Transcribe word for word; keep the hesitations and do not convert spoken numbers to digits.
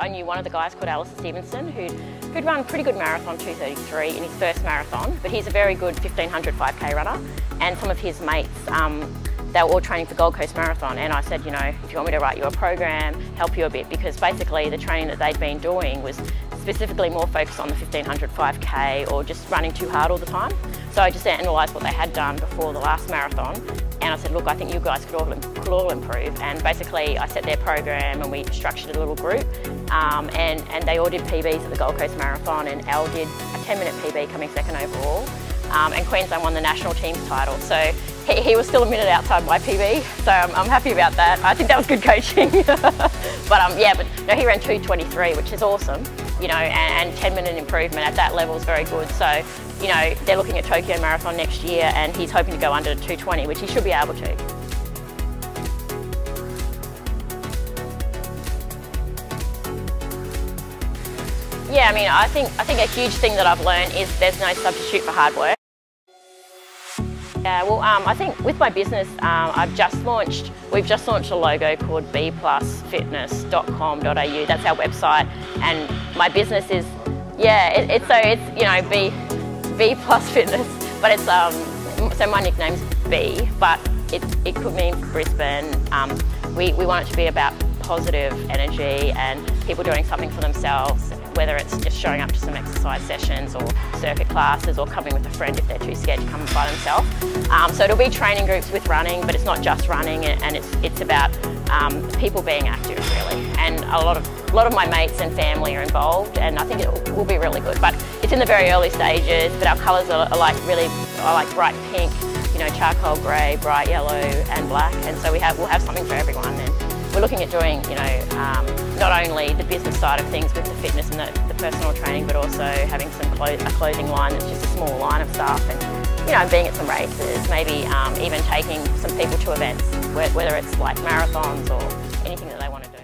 I knew one of the guys called Alistair Stevenson who'd, who'd run a pretty good marathon, two thirty-three, in his first marathon, but he's a very good fifteen hundred five K runner, and some of his mates, um, they were all training for Gold Coast Marathon, and I said, you know, if you want me to write you a program, help you a bit, because basically the training that they'd been doing was specifically more focused on the fifteen hundred five K or just running too hard all the time. So I just analysed what they had done before the last marathon, and I said, look, I think you guys could all, could all improve. And basically I set their program and we structured a little group, um, and, and they all did P Bs at the Gold Coast Marathon, and Al did a ten minute P B coming second overall. Um, and Queensland won the national team's title. So he, he was still a minute outside my P B, so I'm, I'm happy about that. I think that was good coaching. But um, yeah, but no, he ran two twenty-three, which is awesome, you know, and, and ten minute improvement at that level is very good. So, you know, they're looking at Tokyo Marathon next year, and he's hoping to go under two twenty, which he should be able to. Yeah, I mean, I think, I think a huge thing that I've learned is there's no substitute for hard work. Yeah, well, um, I think with my business, um, I've just launched, we've just launched a logo called b plus fitness dot com dot a u. That's our website, and my business is, yeah, it, it's so it's, you know, B, B Plus Fitness, but it's, um, so my nickname's B, but it, it could mean Brisbane. Um, we, we want it to be about positive energy and people doing something for themselves, whether it's just showing up to some exercise sessions or circuit classes or coming with a friend if they're too scared to come by themselves. Um, so it'll be training groups with running, but it's not just running, and it's, it's about um, people being active really. And a lot of, a lot of my mates and family are involved, and I think it will be really good. But it's in the very early stages, but our colours are, are like really, are like bright pink, you know, charcoal grey, bright yellow and black. And so we have, we'll have something for everyone. And we're looking at doing, you know, um, not only the business side of things with the fitness and the, the personal training, but also having some clo a clothing line that's just a small line of stuff, and, you know, being at some races, maybe um, even taking some people to events, whether it's like marathons or anything that they want to do.